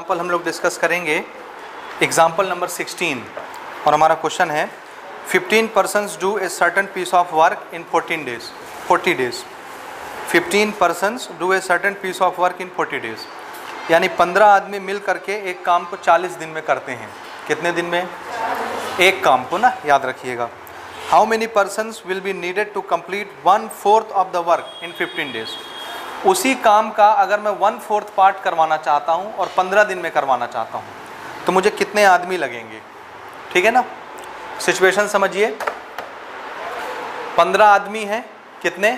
Example हम लोग discuss करेंगे एग्जाम्पल नंबर 16 और हमारा क्वेश्चन है 15 persons do a certain piece of work in 40 days 15 persons do a certain piece of work in 40 days यानी 15 आदमी मिल करके एक काम को 40 दिन में करते हैं। कितने दिन में? एक काम को ना, याद रखिएगा। How many persons will be needed to complete 1/4 of the work in 15 days. उसी काम का अगर मैं 1/4 पार्ट करवाना चाहता हूँ और 15 दिन में करवाना चाहता हूँ तो मुझे कितने आदमी लगेंगे? ठीक है ना, सिचुएशन समझिए। 15 आदमी हैं, कितने?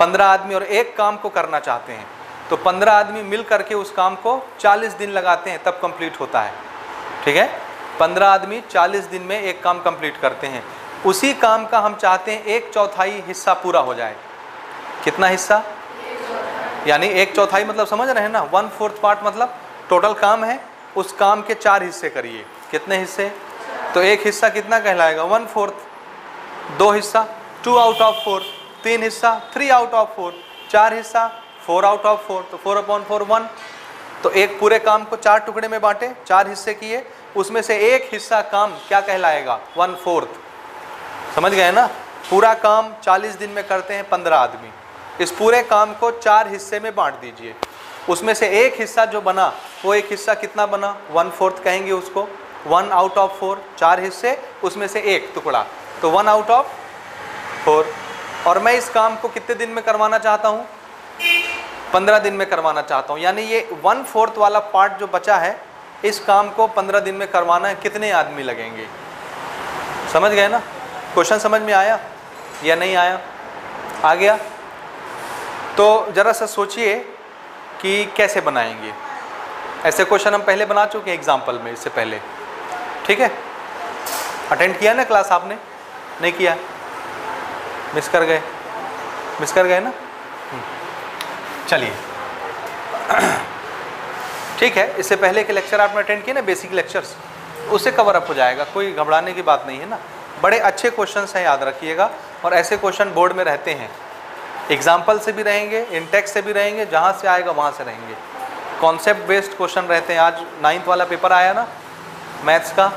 15 आदमी और एक काम को करना चाहते हैं तो 15 आदमी मिल करके उस काम को 40 दिन लगाते हैं तब कंप्लीट होता है। ठीक है, 15 आदमी 40 दिन में एक काम कंप्लीट करते हैं। उसी काम का हम चाहते हैं 1/4 हिस्सा पूरा हो जाए। कितना हिस्सा? यानी 1/4 मतलब समझ रहे हैं ना, 1/4 पार्ट मतलब टोटल काम है, उस काम के 4 हिस्से करिए। कितने हिस्से? तो एक हिस्सा कितना कहलाएगा? 1/4। 2 हिस्सा 2 out of 4। 3 हिस्सा 3 out of 4। 4 हिस्सा 4 out of 4। तो 4/4 1। तो एक पूरे काम को 4 टुकड़े में बांटे, 4 हिस्से किए, उसमें से एक हिस्सा काम क्या कहलाएगा? 1/4। समझ गए ना, पूरा काम 40 दिन में करते हैं 15 आदमी। इस पूरे काम को 4 हिस्से में बांट दीजिए, उसमें से एक हिस्सा जो बना वो एक हिस्सा कितना बना? 1/4 कहेंगे उसको। 1 out of 4, 4 हिस्से उसमें से एक टुकड़ा, तो 1 out of 4। और मैं इस काम को कितने दिन में करवाना चाहता हूँ? 15 दिन में करवाना चाहता हूँ। यानी ये 1/4 वाला पार्ट जो बचा है इस काम को 15 दिन में करवाना है। कितने आदमी लगेंगे? समझ गए ना, क्वेश्चन समझ में आया या नहीं आया? आ गया। तो ज़रा सा सोचिए कि कैसे बनाएंगे। ऐसे क्वेश्चन हम पहले बना चुके हैं एग्जाम्पल में, इससे पहले। ठीक है, अटेंड किया ना क्लास आपने? नहीं किया, मिस कर गए, मिस कर गए ना। चलिए ठीक है, इससे पहले के लेक्चर आपने अटेंड किए ना, बेसिक लेक्चर्स, उससे कवर अप हो जाएगा, कोई घबराने की बात नहीं है ना। बड़े अच्छे क्वेश्चंस हैं, याद रखिएगा। और ऐसे क्वेश्चन बोर्ड में रहते हैं, एग्जाम्पल से भी रहेंगे, इंटेक्स से भी रहेंगे, जहाँ से आएगा वहाँ से रहेंगे। कॉन्सेप्ट बेस्ड क्वेश्चन रहते हैं। आज 9th वाला पेपर आया ना मैथ्स का,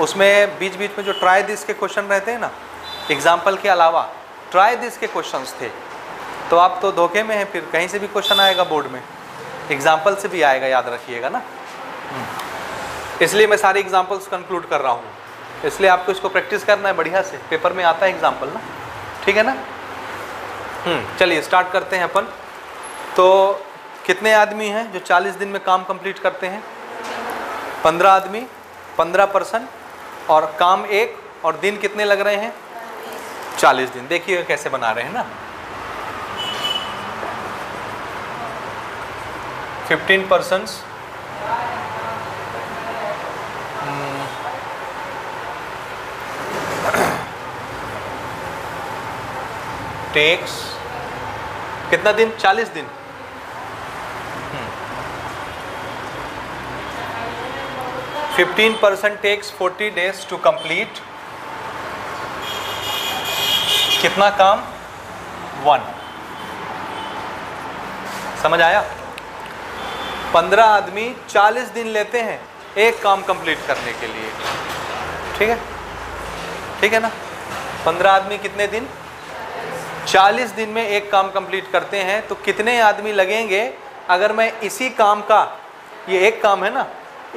उसमें बीच बीच में जो ट्राई दिस के क्वेश्चन रहते हैं ना, एग्जाम्पल के अलावा ट्राई दिस के क्वेश्चंस थे। तो आप तो धोखे में हैं, फिर कहीं से भी क्वेश्चन आएगा बोर्ड में, एग्जाम्पल से भी आएगा, याद रखिएगा ना। इसलिए मैं सारे एग्जाम्पल्स कंक्लूड कर रहा हूँ, इसलिए आपको इसको प्रैक्टिस करना है बढ़िया से, पेपर में आता है एग्जाम्पल ना। ठीक है ना, चलिए स्टार्ट करते हैं अपन। तो कितने आदमी हैं जो 40 दिन में काम कंप्लीट करते हैं? 15 आदमी, 15 पर्सन, और काम एक, और दिन कितने लग रहे हैं? 40 दिन। देखिए कैसे बना रहे हैं ना। 15 persons टेक्स कितना दिन? 40 दिन। $15 टेक्स 40 डेज टू कंप्लीट कितना काम? 1। समझ आया? 15 आदमी 40 दिन लेते हैं एक काम कंप्लीट करने के लिए। ठीक है, ठीक है ना। 15 आदमी कितने दिन? 40 दिन में एक काम कंप्लीट करते हैं। तो कितने आदमी लगेंगे अगर मैं इसी काम का, ये एक काम है ना,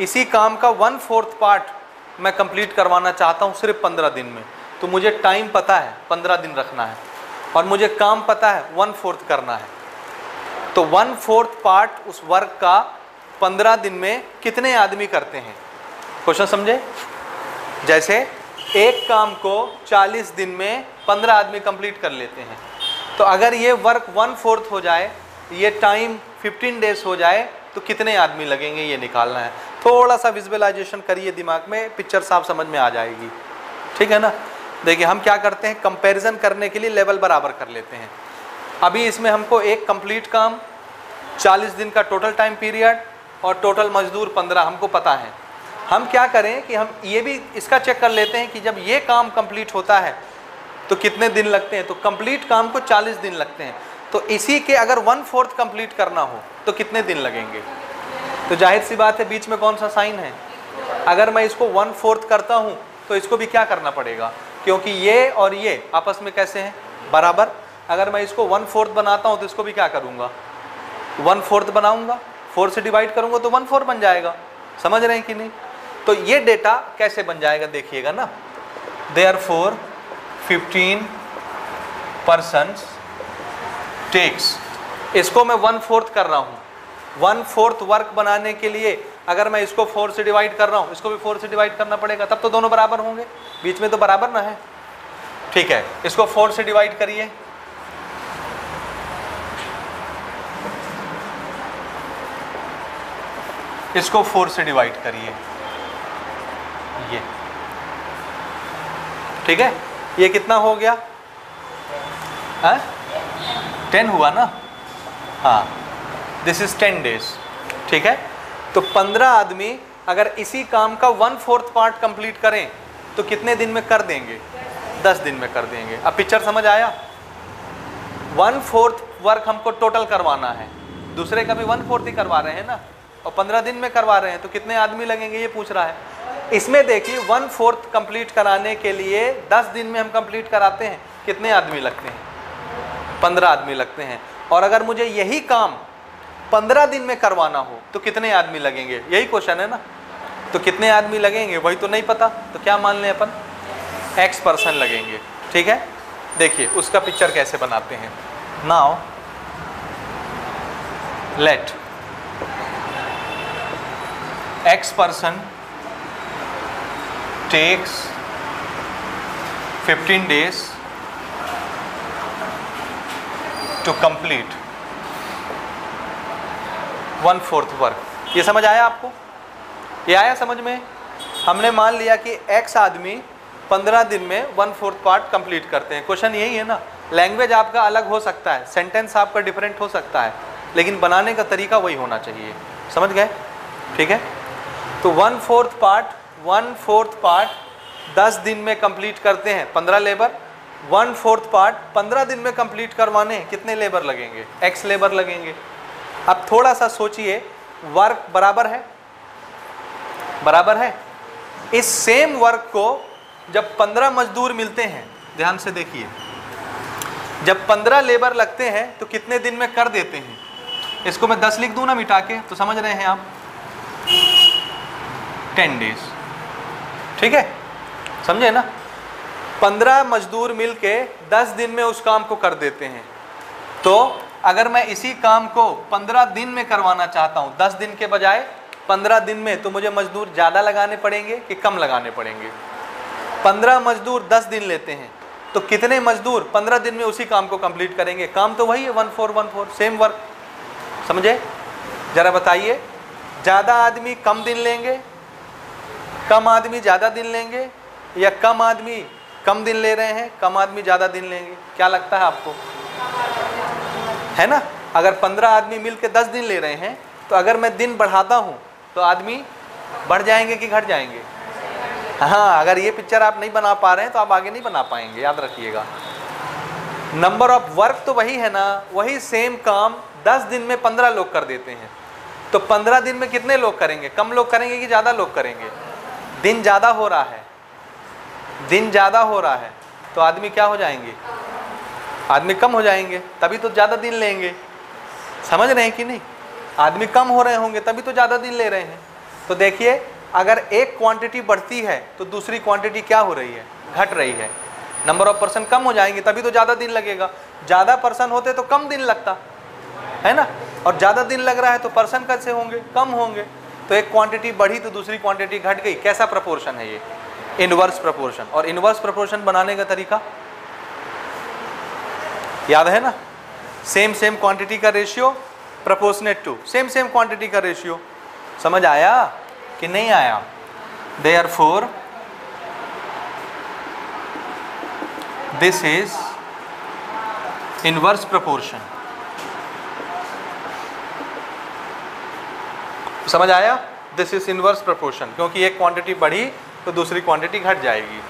इसी काम का 1/4 पार्ट मैं कंप्लीट करवाना चाहता हूँ सिर्फ 15 दिन में? तो मुझे टाइम पता है 15 दिन रखना है, और मुझे काम पता है 1/4 करना है। तो 1/4 पार्ट उस वर्क का 15 दिन में कितने आदमी करते हैं? क्वेश्चन समझे? जैसे एक काम को 40 दिन में 15 आदमी कंप्लीट कर लेते हैं, तो अगर ये वर्क 1/4 हो जाए, ये टाइम 15 डेज हो जाए, तो कितने आदमी लगेंगे ये निकालना है। थोड़ा सा विजुअलाइजेशन करिए दिमाग में, पिक्चर साफ समझ में आ जाएगी। ठीक है ना। देखिए हम क्या करते हैं, कंपैरिजन करने के लिए लेवल बराबर कर लेते हैं। अभी इसमें हमको एक कंप्लीट काम, 40 दिन का टोटल टाइम पीरियड, और टोटल मजदूर 15 हमको पता है। हम क्या करें कि हम ये भी इसका चेक कर लेते हैं कि जब ये काम कंप्लीट होता है तो कितने दिन लगते हैं। तो कंप्लीट काम को 40 दिन लगते हैं, तो इसी के अगर 1/4 कंप्लीट करना हो तो कितने दिन लगेंगे? तो जाहिर सी बात है बीच में कौन सा साइन है। अगर मैं इसको 1/4 करता हूँ तो इसको भी क्या करना पड़ेगा, क्योंकि ये और ये आपस में कैसे हैं, बराबर। अगर मैं इसको 1/4 बनाता हूँ तो इसको भी क्या करूँगा, 1/4 बनाऊँगा, 4 से डिवाइड करूँगा तो 1/4 बन जाएगा। समझ रहे हैं कि नहीं। तो ये डेटा कैसे बन जाएगा देखिएगा ना। Therefore 15% takes, इसको मैं 1/4 कर रहा हूँ। 1/4 वर्क बनाने के लिए अगर मैं इसको 4 से डिवाइड कर रहा हूँ, इसको भी 4 से डिवाइड करना पड़ेगा, तब तो दोनों बराबर होंगे, बीच में तो बराबर ना है। ठीक है, इसको 4 से डिवाइड करिए, 4 से डिवाइड करिए, ये ठीक है। ये कितना हो गया, 10 हुआ ना, हाँ, दिस इज 10 days। ठीक है, तो 15 आदमी अगर इसी काम का 1/4 पार्ट कंप्लीट करें तो कितने दिन में कर देंगे, 10 दिन में कर देंगे। अब पिक्चर समझ आया। 1/4 वर्क हमको टोटल करवाना है, दूसरे का भी 1/4 ही करवा रहे हैं ना, और 15 दिन में करवा रहे हैं, तो कितने आदमी लगेंगे ये पूछ रहा है। इसमें देखिए 1/4 कंप्लीट कराने के लिए 10 दिन में हम कंप्लीट कराते हैं, कितने आदमी लगते हैं, 15 आदमी लगते हैं। और अगर मुझे यही काम 15 दिन में करवाना हो तो कितने आदमी लगेंगे, यही क्वेश्चन है ना। तो कितने आदमी लगेंगे वही तो नहीं पता, तो क्या मान लें अपन, x परसेंट लगेंगे। ठीक है, देखिए उसका पिक्चर कैसे बनाते हैं। Now let x person takes 15 days to complete 1/4 work. ये समझ आया आपको, ये आया समझ में। हमने मान लिया कि x आदमी 15 दिन में 1/4 पार्ट कंप्लीट करते हैं। क्वेश्चन यही है ना, लैंग्वेज आपका अलग हो सकता है, सेंटेंस आपका डिफरेंट हो सकता है, लेकिन बनाने का तरीका वही होना चाहिए। समझ गए, ठीक है। तो 1/4 पार्ट 10 दिन में कंप्लीट करते हैं, 15 लेबर। 1/4 पार्ट 15 दिन में कंप्लीट करवाने कितने लेबर लगेंगे, x लेबर लगेंगे। अब थोड़ा सा सोचिए, वर्क बराबर है, बराबर है। इस सेम वर्क को जब 15 मजदूर मिलते हैं, ध्यान से देखिए, जब 15 लेबर लगते हैं तो कितने दिन में कर देते हैं। इसको मैं 10 लिख दूँ ना मिटा के, तो समझ रहे हैं आप, 10 days। ठीक है, समझे ना। 15 मजदूर मिलके 10 दिन में उस काम को कर देते हैं। तो अगर मैं इसी काम को 15 दिन में करवाना चाहता हूँ, 10 दिन के बजाय 15 दिन में, तो मुझे मजदूर ज़्यादा लगाने पड़ेंगे कि कम लगाने पड़ेंगे। 15 मजदूर 10 दिन लेते हैं, तो कितने मजदूर 15 दिन में उसी काम को कंप्लीट करेंगे। काम तो वही है, 1/4 1/4, सेम वर्क। समझे, ज़रा बताइए, ज़्यादा आदमी कम दिन लेंगे, कम आदमी ज़्यादा दिन लेंगे, या कम आदमी कम दिन ले रहे हैं, कम आदमी ज़्यादा दिन लेंगे। क्या लगता है आपको, है ना। अगर 15 आदमी मिलके 10 दिन ले रहे हैं, तो अगर मैं दिन बढ़ाता हूँ तो आदमी बढ़ जाएंगे कि घट जाएंगे। हाँ, अगर ये पिक्चर आप नहीं बना पा रहे हैं तो आप आगे नहीं बना पाएंगे, याद रखिएगा। नंबर ऑफ वर्क तो वही है ना, वही सेम काम 10 दिन में 15 लोग कर देते हैं, तो 15 दिन में कितने लोग करेंगे, कम लोग करेंगे कि ज़्यादा लोग करेंगे। दिन ज़्यादा हो रहा है, दिन ज़्यादा हो रहा है, तो आदमी क्या हो जाएंगे, आदमी कम हो जाएंगे, तभी तो ज़्यादा दिन लेंगे। समझ रहे हैं कि नहीं। आदमी कम हो रहे होंगे तभी तो ज़्यादा दिन ले रहे हैं। तो देखिए, अगर एक क्वांटिटी बढ़ती है तो दूसरी क्वांटिटी क्या हो रही है, घट रही है। नंबर ऑफ पर्सन कम हो जाएंगे तभी तो ज़्यादा दिन लगेगा, ज़्यादा पर्सन होते तो कम दिन लगता है ना। और ज़्यादा दिन लग रहा है तो पर्सन कैसे होंगे, कम होंगे। तो एक क्वांटिटी बढ़ी तो दूसरी क्वांटिटी घट गई। कैसा प्रपोर्शन है ये, इनवर्स प्रपोर्शन। और इनवर्स प्रपोर्शन बनाने का तरीका याद है ना, सेम सेम क्वांटिटी का ratio proportionate to same same quantity का रेशियो। समझ आया कि नहीं आया। Therefore this is inverse proportion. समझ आया, दिस इज इनवर्स प्रपोर्शन, क्योंकि एक क्वांटिटी बढ़ी तो दूसरी क्वांटिटी घट जाएगी।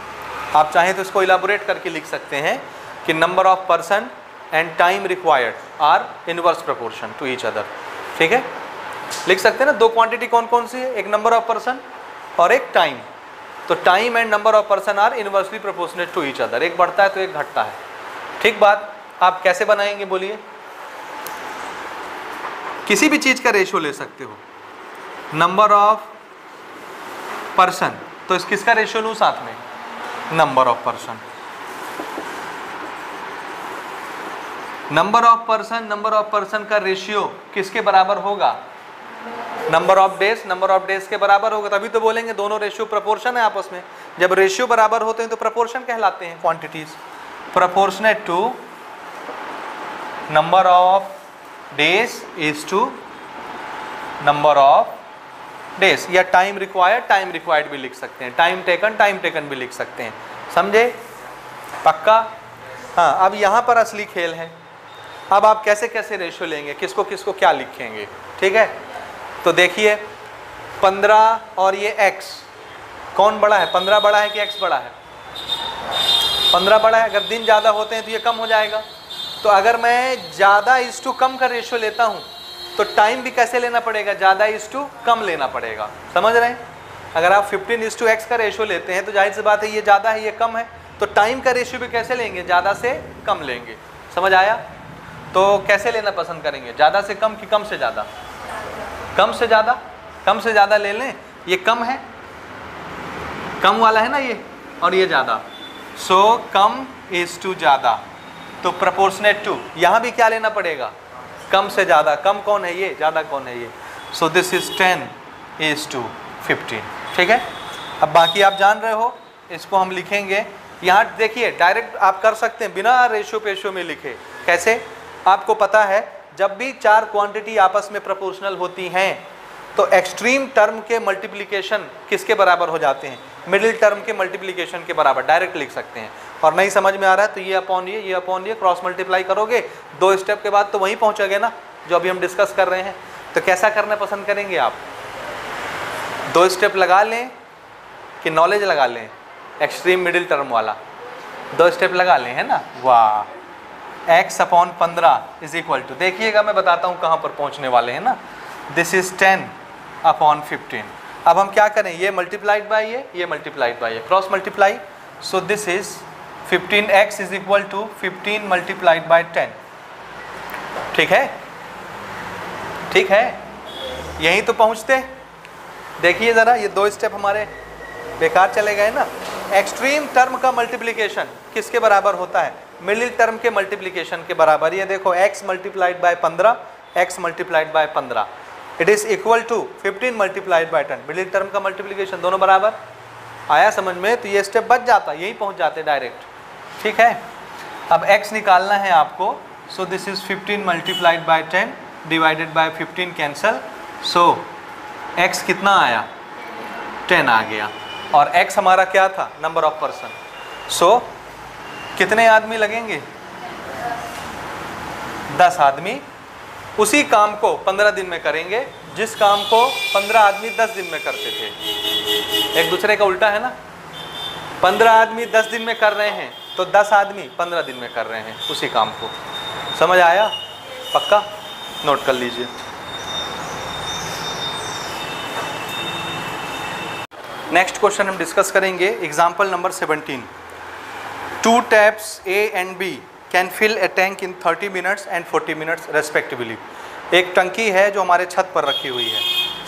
आप चाहें तो इसको इलाबोरेट करके लिख सकते हैं कि number of person and time required are inverse proportion to each other. ठीक है, लिख सकते हैं ना। दो क्वांटिटी कौन कौन सी है, एक नंबर ऑफ पर्सन और एक टाइम। तो time and number of person are inversely proportionate to each other, एक बढ़ता है तो एक घटता है। ठीक बात, आप कैसे बनाएंगे बोलिए? किसी भी चीज़ का रेशियो ले सकते हो, नंबर ऑफ पर्सन तो इस किसका रेशियो लूँ साथ में, number of person. Number of person, number of person का रेशियो किसके बराबर होगा, number of days, number of days के बराबर होगा। तभी तो बोलेंगे दोनों रेशियो प्रोपोर्शन है आपस में। जब रेशियो बराबर होते हैं तो प्रोपोर्शन कहलाते हैं quantities, proportionate to number of days is to number of days, या टाइम रिक्वायर्ड, टाइम रिक्वायर्ड भी लिख सकते हैं, टाइम टेकन भी लिख सकते हैं। समझे? पक्का? हाँ, अब यहाँ पर असली खेल है। अब आप कैसे कैसे रेशो लेंगे, किसको किसको क्या लिखेंगे, ठीक है? तो देखिए 15 और ये x, कौन बड़ा है, 15 बड़ा है कि x बड़ा है? 15 बड़ा है। अगर दिन ज़्यादा होते हैं तो ये कम हो जाएगा, तो अगर मैं ज़्यादा इस टू कम का रेशो लेता हूँ तो टाइम भी कैसे लेना पड़ेगा, ज़्यादा इस टू कम लेना पड़ेगा। समझ रहे हैं? अगर आप 15:x का रेशो लेते हैं तो जाहिर सी बात है ये ज़्यादा है ये कम है, तो टाइम का रेशियो भी कैसे लेंगे, ज़्यादा से कम लेंगे। समझ आया? तो कैसे लेना पसंद करेंगे, ज़्यादा से कम कि कम से ज़्यादा? कम से ज़्यादा। कम से ज़्यादा ले लें, ये कम है, कम वाला है ना ये, और ये ज़्यादा। सो कम इज़ टू ज़्यादा, तो प्रपोर्शनेट टू। यहाँ भी क्या लेना पड़ेगा, कम से ज़्यादा। कम कौन है ये, ज़्यादा कौन है ये। So this is 10:15। ठीक है, अब बाकी आप जान रहे हो। इसको हम लिखेंगे यहाँ, देखिए डायरेक्ट आप कर सकते हैं बिना रेशियो पेशियो में लिखे। कैसे? आपको पता है जब भी चार क्वांटिटी आपस में प्रोपोर्शनल होती हैं तो एक्सट्रीम टर्म के मल्टीप्लिकेशन किसके बराबर हो जाते हैं, मिडिल टर्म के मल्टीप्लिकेशन के बराबर। डायरेक्ट लिख सकते हैं। और नहीं समझ में आ रहा है तो ये अपॉन ये, ये अपॉन ये, क्रॉस मल्टीप्लाई करोगे दो स्टेप के बाद तो वहीं पहुँचोगे ना जो अभी हम डिस्कस कर रहे हैं। तो कैसा करना पसंद करेंगे आप, दो स्टेप लगा लें कि नॉलेज लगा लें, एक्सट्रीम मिडिल टर्म वाला दो स्टेप लगा लें, है ना? वाह, x/15 इज इक्वल टू, देखिएगा मैं बताता हूँ कहाँ पर पहुँचने वाले हैं ना। This is 10/15। अब हम क्या करें, ये मल्टीप्लाइड बाई ये मल्टीप्लाइड बाई ये, cross multiply. So this is 15x is equal to 15 × 10। ठीक है, ठीक है, यहीं तो पहुँचते। देखिए ज़रा, ये दो स्टेप हमारे बेकार चले गए ना। एक्सट्रीम टर्म का मल्टीप्लिकेशन किसके बराबर होता है, मिडिल टर्म के मल्टीप्लिकेशन के बराबर। ये देखो x multiplied by 15 it is equal to 15 × 10। Middle term का मल्टीप्लिकेशन, दोनों बराबर। आया समझ में? तो ये स्टेप बच जाता, यही पहुंच जाते डायरेक्ट। ठीक है, अब x निकालना है आपको। So this is 15 × 10 divided by 15 cancel. So x कितना आया, 10 आ गया। और x हमारा क्या था, नंबर ऑफ पर्सन। सो कितने आदमी लगेंगे, 10 आदमी। उसी काम को 15 दिन में करेंगे जिस काम को 15 आदमी 10 दिन में करते थे। एक दूसरे का उल्टा है ना, 15 आदमी 10 दिन में कर रहे हैं तो 10 आदमी 15 दिन में कर रहे हैं उसी काम को। समझ आया? पक्का नोट कर लीजिए। नेक्स्ट क्वेश्चन हम डिस्कस करेंगे, example number 17। 2 taps A and B can fill a tank in 30 minutes and 40 minutes respectively. एक टंकी है जो हमारे छत पर रखी हुई है,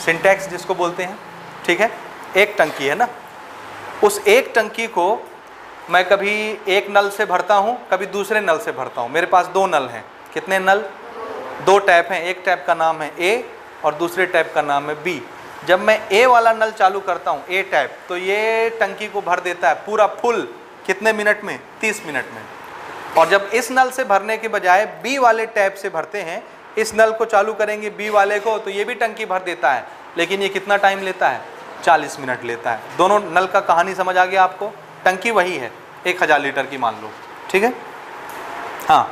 सिंटैक्स जिसको बोलते हैं। ठीक है, एक टंकी है ना, उस एक टंकी को मैं कभी एक नल से भरता हूँ, कभी दूसरे नल से भरता हूँ। मेरे पास दो नल हैं। कितने नल, दो टैप हैं। एक टैप का नाम है A और दूसरे टैप का नाम है B। जब मैं A वाला नल चालू करता हूँ, A टैप, तो ये टंकी को भर देता है पूरा फुल। कितने मिनट में, 30 मिनट में। और जब इस नल से भरने के बजाय B वाले टैप से भरते हैं, इस नल को चालू करेंगे B वाले को, तो ये भी टंकी भर देता है, लेकिन ये कितना टाइम लेता है, 40 मिनट लेता है। दोनों नल का कहानी समझ आ गया आपको। टंकी वही है, 1000 लीटर की मान लो। ठीक है, हाँ।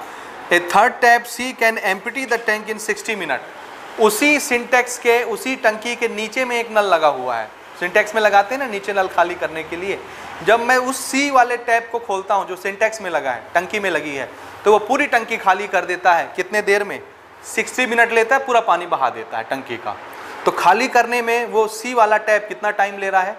A third tap C can empty the tank in 60 minute. उसी सिंटेक्स के, उसी टंकी के नीचे में एक नल लगा हुआ है। सिंटेक्स में लगाते हैं ना नीचे नल खाली करने के लिए। जब मैं उस सी वाले टैप को खोलता हूँ जो सिंटेक्स में लगा है, टंकी में लगी है, तो वो पूरी टंकी खाली कर देता है। कितने देर में, 60 मिनट लेता है, पूरा पानी बहा देता है टंकी का। तो खाली करने में वो सी वाला टैप कितना टाइम ले रहा है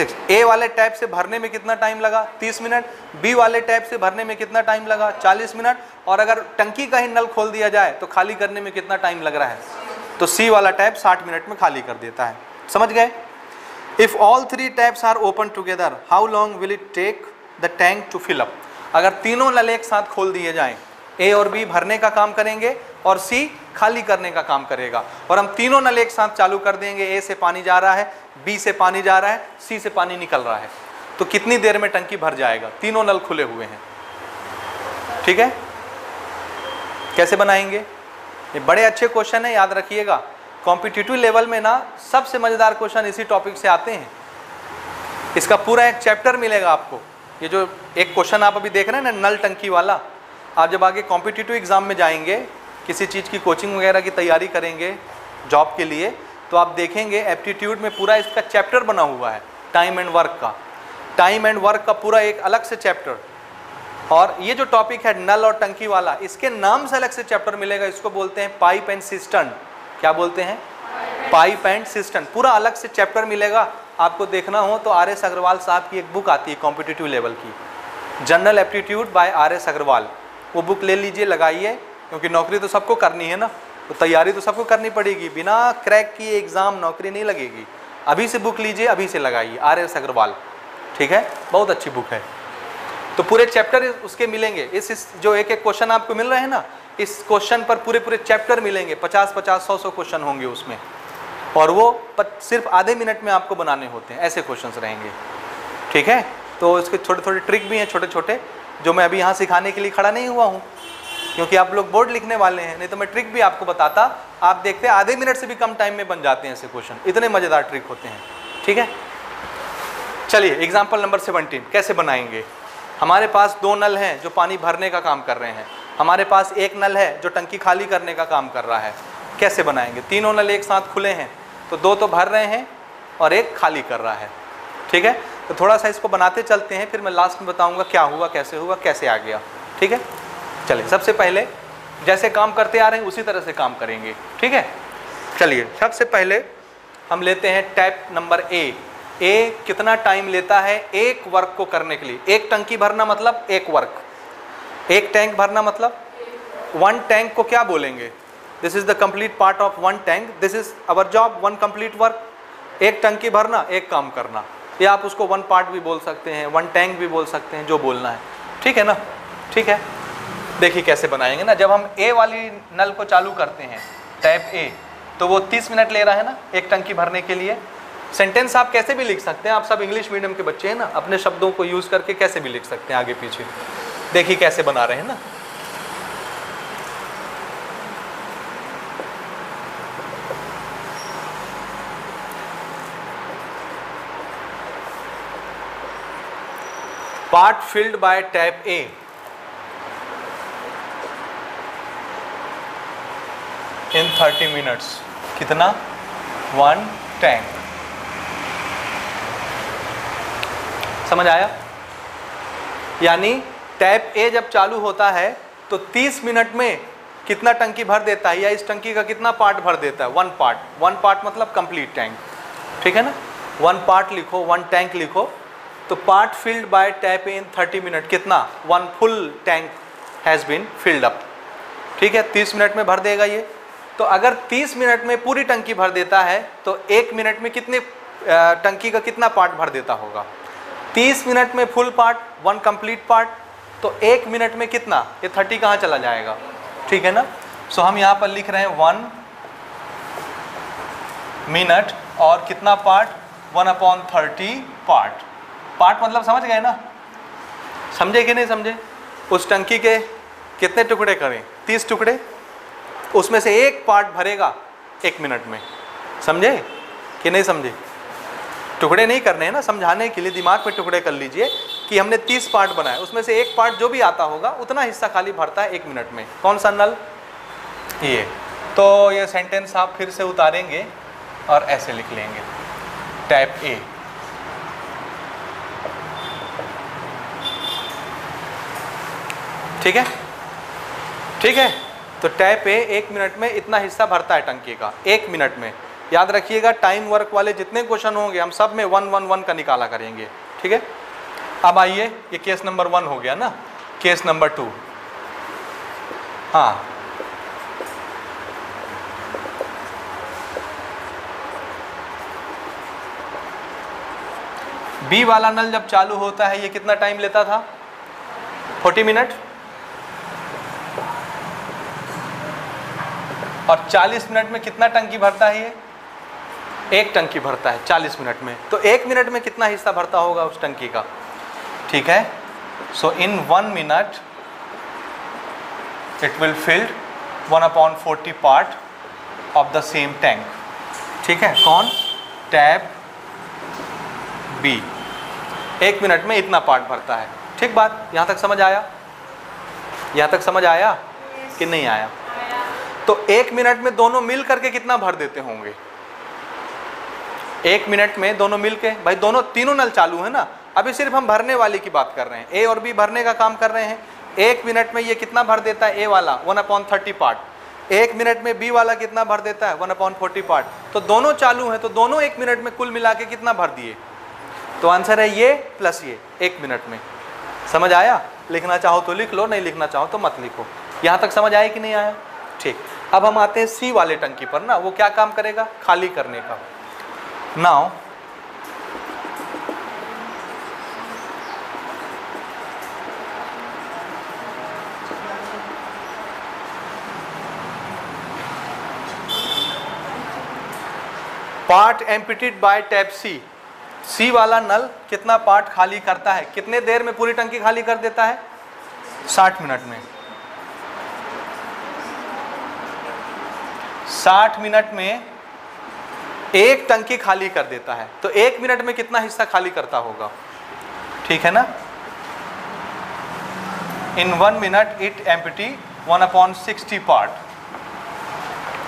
6, ए वाले टैप से भरने में कितना टाइम लगा 30 मिनट, बी वाले टैप से भरने में कितना टाइम लगा 40 मिनट, और अगर टंकी का ही नल खोल दिया जाए तो खाली करने में कितना टाइम लग रहा है, तो सी वाला टैप 60 मिनट में खाली कर देता है। समझ गए? If all three taps are open together how long will it take the tank to fill up. अगर तीनों नल एक साथ खोल दिए जाएँ, ए और बी भरने का काम करेंगे और सी खाली करने का काम करेगा, और हम तीनों नल एक साथ चालू कर देंगे, ए से पानी जा रहा है, बी से पानी जा रहा है, सी से पानी निकल रहा है, तो कितनी देर में टंकी भर जाएगा? तीनों नल खुले हुए हैं। ठीक है, कैसे बनाएंगे? ये बड़े अच्छे क्वेश्चन है, याद रखिएगा। कॉम्पिटिटिव लेवल में ना सबसे मज़ेदार क्वेश्चन इसी टॉपिक से आते हैं। इसका पूरा एक चैप्टर मिलेगा आपको। ये जो एक क्वेश्चन आप अभी देख रहे हैं ना, नल टंकी वाला, आप जब आगे कॉम्पिटिटिव एग्ज़ाम में जाएंगे, किसी चीज़ की कोचिंग वगैरह की तैयारी करेंगे जॉब के लिए, तो आप देखेंगे एप्टीट्यूड में पूरा इसका चैप्टर बना हुआ है, टाइम एंड वर्क का। टाइम एंड वर्क का पूरा एक अलग से चैप्टर, और ये जो टॉपिक है नल और टंकी वाला, इसके नाम से अलग से चैप्टर मिलेगा। इसको बोलते हैं पाइप एंड सिस्टर्न। क्या बोलते हैं? Pipe and cistern. पूरा अलग से चैप्टर मिलेगा आपको। देखना हो तो RS अग्रवाल साहब की एक बुक आती है कॉम्पिटिटिव लेवल की, general aptitude by RS Agarwal, वो बुक ले लीजिए, लगाइए, क्योंकि नौकरी तो सबको करनी है ना, तो तैयारी तो सबको करनी पड़ेगी, बिना क्रैक की एग्ज़ाम नौकरी नहीं लगेगी। अभी से बुक लीजिए, अभी से लगाइए, RS अग्रवाल। ठीक है, बहुत अच्छी बुक है। तो पूरे चैप्टर उसके मिलेंगे। इस जो एक एक क्वेश्चन आपको मिल रहे हैं ना, इस क्वेश्चन पर पूरे पूरे चैप्टर मिलेंगे, 50-50, 100-100 क्वेश्चन होंगे उसमें, और वो सिर्फ आधे मिनट में आपको बनाने होते हैं, ऐसे क्वेश्चंस रहेंगे। ठीक है, तो इसके छोटे थोड़े ट्रिक भी हैं, छोटे छोटे, जो मैं अभी यहाँ सिखाने के लिए खड़ा नहीं हुआ हूँ, क्योंकि आप लोग बोर्ड लिखने वाले हैं, नहीं तो मैं ट्रिक भी आपको बताता। आप देखते हैं आधे मिनट से भी कम टाइम में बन जाते हैं ऐसे क्वेश्चन, इतने मज़ेदार ट्रिक होते हैं। ठीक है, चलिए एग्जाम्पल नंबर 17 कैसे बनाएंगे। हमारे पास 2 नल हैं जो पानी भरने का काम कर रहे हैं, हमारे पास एक नल है जो टंकी खाली करने का काम कर रहा है। कैसे बनाएंगे? तीनों नल एक साथ खुले हैं, तो 2 तो भर रहे हैं और एक खाली कर रहा है। ठीक है, तो थोड़ा सा इसको बनाते चलते हैं, फिर मैं लास्ट में बताऊंगा क्या हुआ, कैसे हुआ, कैसे आ गया। ठीक है, चलिए सबसे पहले जैसे काम करते आ रहे हैं उसी तरह से काम करेंगे। ठीक है, चलिए सबसे पहले हम लेते हैं टैप नंबर ए। ए कितना टाइम लेता है एक वर्क को करने के लिए? एक टंकी भरना मतलब एक वर्क, एक टैंक भरना मतलब वन टैंक को क्या बोलेंगे? This is the complete part of one tank, this is our job, one complete work. एक टंकी भरना, एक काम करना, या आप उसको वन पार्ट भी बोल सकते हैं, वन टैंक भी बोल सकते हैं, जो बोलना है। ठीक है ना? ठीक है, देखिए कैसे बनाएंगे ना। जब हम ए वाली नल को चालू करते हैं, टैप ए, तो वो 30 मिनट ले रहा है ना एक टंकी भरने के लिए। सेंटेंस आप कैसे भी लिख सकते हैं, आप सब इंग्लिश मीडियम के बच्चे हैं ना, अपने शब्दों को यूज़ करके कैसे भी लिख सकते हैं आगे पीछे। देखिए कैसे बना रहे हैं ना। Part filled by tap A, in 30 minutes कितना? 1 टैंक। समझ आया? यानी टैप ए जब चालू होता है तो 30 मिनट में कितना टंकी भर देता है, या इस टंकी का कितना पार्ट भर देता है? 1 पार्ट। 1 पार्ट मतलब कंप्लीट टैंक। ठीक है ना, 1 पार्ट लिखो, 1 टैंक लिखो। तो part filled by tap in 30 minute कितना? 1 full tank has been filled up. ठीक है, 30 मिनट में भर देगा ये। तो अगर 30 मिनट में पूरी टंकी भर देता है तो 1 मिनट में कितने टंकी का कितना पार्ट भर देता होगा? 30 मिनट में फुल पार्ट, 1 कंप्लीट पार्ट, तो 1 मिनट में कितना? ये 30 कहाँ चला जाएगा? ठीक है ना। सो हम यहाँ पर लिख रहे हैं 1 मिनट और कितना पार्ट? 1/30 पार्ट। पार्ट मतलब समझ गए ना? समझे कि नहीं समझे? उस टंकी के कितने टुकड़े करें? 30 टुकड़े, उसमें से 1 पार्ट भरेगा 1 मिनट में। समझे कि नहीं समझे? टुकड़े नहीं करने हैं ना, समझाने के लिए दिमाग में टुकड़े कर लीजिए कि हमने 30 पार्ट बनाए, उसमें से 1 पार्ट जो भी आता होगा उतना हिस्सा खाली भरता है 1 मिनट में। कौन सा नल? ये। तो ये सेंटेंस आप फिर से उतारेंगे और ऐसे लिख लेंगे, टैप ए, ठीक है? ठीक है, तो टैप ए 1 मिनट में इतना हिस्सा भरता है टंकी का, 1 मिनट में। याद रखिएगा टाइम वर्क वाले जितने क्वेश्चन होंगे हम सब में 1 1 1 का निकाला करेंगे, ठीक है। अब आइए, ये केस नंबर 1 हो गया ना, केस नंबर 2। हाँ, बी वाला नल जब चालू होता है ये कितना टाइम लेता था? 40 मिनट, और 40 मिनट में कितना टंकी भरता है? ये एक टंकी भरता है 40 मिनट में, तो 1 मिनट में कितना हिस्सा भरता होगा उस टंकी का, ठीक है। So in 1 minute it will fill 1/40 part of the same tank, ठीक है। कौन? Tab B. 1 मिनट में इतना पार्ट भरता है, ठीक बात। यहाँ तक समझ आया? यहाँ तक समझ आया कि नहीं आया? तो 1 मिनट में दोनों मिल करके कितना भर देते होंगे? 1 मिनट में दोनों मिल के, भाई दोनों तीनों नल चालू है ना, अभी सिर्फ हम भरने वाले की बात कर रहे हैं, ए और बी भरने का काम कर रहे हैं। 1 मिनट में ये कितना भर देता है? ए वाला 1/30 पार्ट। 1 मिनट में बी वाला कितना भर देता है? 1/40 पार्ट। तो दोनों चालू हैं, तो दोनों 1 मिनट में कुल मिला के कितना भर दिए? तो आंसर है ये प्लस ये, 1 मिनट में। समझ आया? लिखना चाहो तो लिख लो, नहीं लिखना चाहो तो मत लिखो। यहाँ तक समझ आया कि नहीं आया? ठीक। अब हम आते हैं सी वाले टंकी पर ना, वो क्या काम करेगा? खाली करने का। Now part emptied by tap C. C वाला नल कितना पार्ट खाली करता है? कितने देर में पूरी टंकी खाली कर देता है? 60 मिनट में। 60 मिनट में एक टंकी खाली कर देता है, तो 1 मिनट में कितना हिस्सा खाली करता होगा, ठीक है ना। In 1 minute it empty 1/60 part,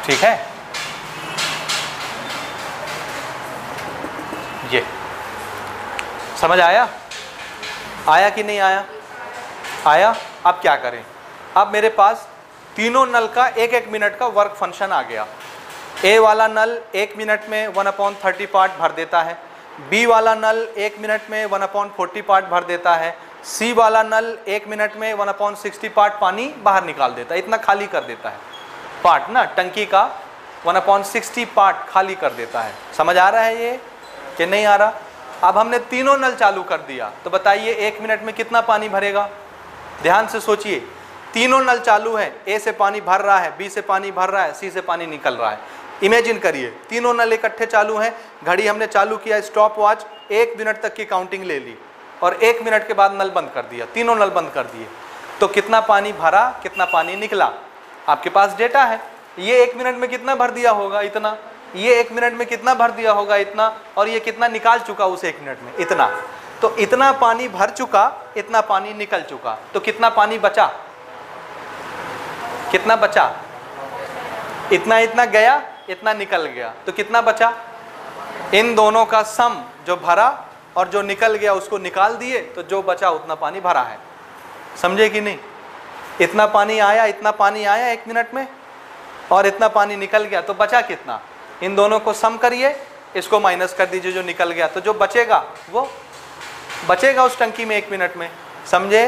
ठीक है। ये समझ आया? आया कि नहीं आया? आया। अब क्या करें? अब मेरे पास तीनों नल का 1 1 मिनट का वर्क फंक्शन आ गया। ए वाला नल 1 मिनट में 1/30 पार्ट भर देता है, बी वाला नल 1 मिनट में 1/40 पार्ट भर देता है, सी वाला नल 1 मिनट में 1/60 पार्ट पानी बाहर निकाल देता है, इतना खाली कर देता है पार्ट ना, टंकी का 1/60 पार्ट खाली कर देता है। समझ आ रहा है ये कि नहीं आ रहा? अब हमने तीनों नल चालू कर दिया, तो बताइए 1 मिनट में कितना पानी भरेगा? ध्यान से सोचिए, तीनों नल चालू हैं, ए से पानी भर रहा है, बी से पानी भर रहा है, सी से पानी निकल रहा है। इमेजिन करिए तीनों नल इकट्ठे चालू हैं, घड़ी हमने चालू किया, स्टॉप वॉच 1 मिनट तक की काउंटिंग ले ली और 1 मिनट के बाद नल बंद कर दिया, तीनों नल बंद कर दिए, तो कितना पानी भरा, कितना पानी निकला? आपके पास डेटा है। ये 1 मिनट में कितना भर दिया होगा? इतना। ये 1 मिनट में कितना भर दिया होगा? इतना। और ये कितना निकाल चुका उस 1 मिनट में? इतना। तो इतना पानी भर चुका, इतना पानी निकल चुका, तो कितना पानी बचा? कितना बचा? इतना इतना गया, इतना निकल गया, तो कितना बचा? इन दोनों का सम, जो भरा और जो निकल गया उसको निकाल दिए, तो जो बचा उतना पानी भरा है। समझे कि नहीं? इतना पानी आया, इतना पानी आया 1 मिनट में, और इतना पानी निकल गया, तो बचा कितना? इन दोनों को सम करिए, इसको माइनस कर दीजिए जो निकल गया, तो जो बचेगा वो बचेगा उस टंकी में 1 मिनट में। समझे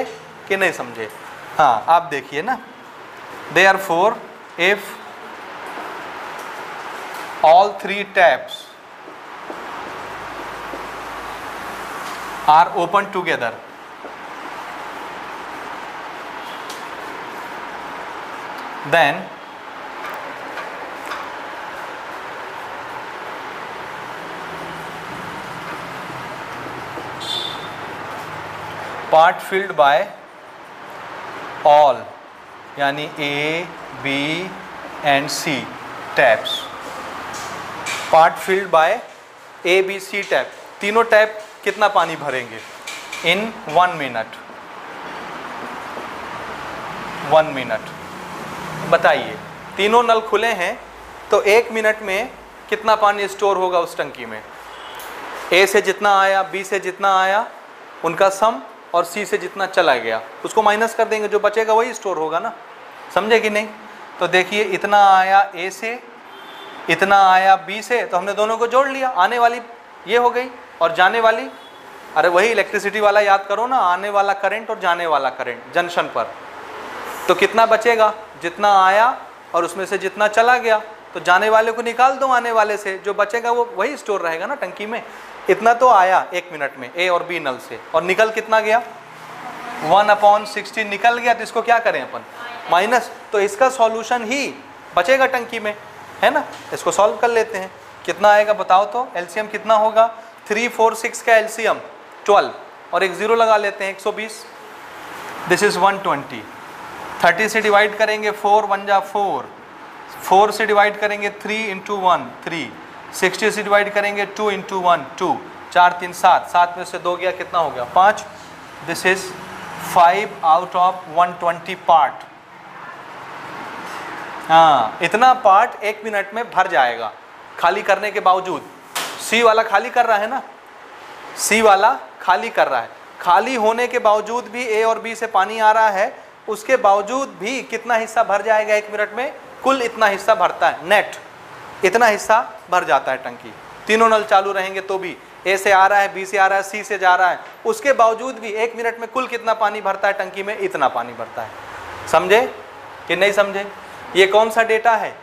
कि नहीं समझे? हाँ, आप देखिए ना। Therefore, if all 3 taps are open together, then part filled by all, यानी A, B and C taps, part filled by A, B, C tap, तीनों टैप कितना पानी भरेंगे इन 1 मिनट? 1 मिनट। बताइए, तीनों नल खुले हैं तो 1 मिनट में कितना पानी स्टोर होगा उस टंकी में? ए से जितना आया, बी से जितना आया उनका सम, और सी से जितना चला गया उसको माइनस कर देंगे, जो बचेगा वही स्टोर होगा ना। समझे कि नहीं? तो देखिए, इतना आया ए से, इतना आया 20 है तो हमने दोनों को जोड़ लिया, आने वाली ये हो गई और जाने वाली, अरे वही इलेक्ट्रिसिटी वाला याद करो ना, आने वाला करंट और जाने वाला करंट जंक्शन पर। तो कितना बचेगा? जितना आया और उसमें से जितना चला गया, तो जाने वाले को निकाल दो आने वाले से, जो बचेगा वो वही स्टोर रहेगा ना टंकी में। इतना तो आया एक मिनट में ए और बी नल से, और निकल कितना गया 1/60 निकल गया, तो इसको क्या करें अपन माइनस, तो इसका सॉल्यूशन ही बचेगा टंकी में, है ना। इसको सॉल्व कर लेते हैं, कितना आएगा बताओ तो, एलसीएम कितना होगा 346 का एलसीएम 12 और एक ज़ीरो लगा लेते हैं 120, दिस इज़ 120। 30 से डिवाइड करेंगे 4 1 जा 4, 4 से डिवाइड करेंगे 3 इंटू 1 3, 60 से डिवाइड करेंगे 2 इंटू 1 2, 4 3 7, 7 में से 2 गया कितना हो गया 5, this is 5 out of 120 part. हाँ, इतना पार्ट एक मिनट में भर जाएगा खाली करने के बावजूद। सी वाला खाली कर रहा है ना, सी वाला खाली कर रहा है, खाली होने के बावजूद भी ए और बी से पानी आ रहा है, उसके बावजूद भी कितना हिस्सा भर जाएगा एक मिनट में? कुल इतना हिस्सा भरता है, नेट इतना हिस्सा भर जाता है टंकी। तीनों नल चालू रहेंगे तो भी, ए से आ रहा है, बी से आ रहा है, सी से जा रहा है, उसके बावजूद भी एक मिनट में कुल कितना पानी भरता है टंकी में? इतना पानी भरता है। समझे कि नहीं समझे? ये कौन सा डेटा है?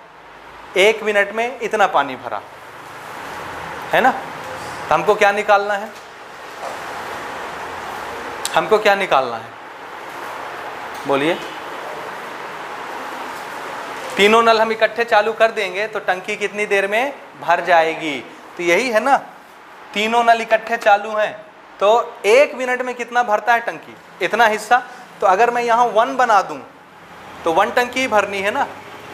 एक मिनट में इतना पानी भरा है ना। तो हमको क्या निकालना है? हमको क्या निकालना है बोलिए? तीनों नल हम इकट्ठे चालू कर देंगे तो टंकी कितनी देर में भर जाएगी? तो यही है ना, तीनों नल इकट्ठे चालू हैं तो एक मिनट में कितना भरता है टंकी? इतना हिस्सा। तो अगर मैं यहाँ 1 बना दूँ तो 1 टंकी भरनी है ना,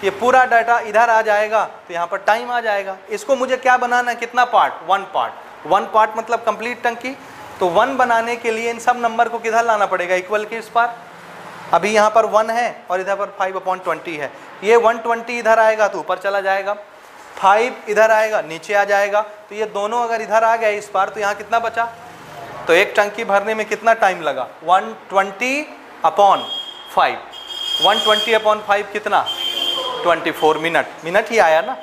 ये पूरा डाटा इधर आ जाएगा तो यहाँ पर टाइम आ जाएगा। इसको मुझे क्या बनाना है? कितना पार्ट? 1 पार्ट। 1 पार्ट मतलब कंप्लीट टंकी। तो 1 बनाने के लिए इन सब नंबर को किधर लाना पड़ेगा? इक्वल के इस पार। अभी यहाँ पर 1 है और इधर पर 5/20 है, ये 120 इधर आएगा तो ऊपर चला जाएगा, 5 इधर आएगा नीचे आ जाएगा। तो ये दोनों अगर इधर आ गए इस पार तो यहाँ कितना बचा? तो एक टंकी भरने में कितना टाइम लगा? 120/5, 120/5 कितना? 24 मिनट। मिनट ही आया ना,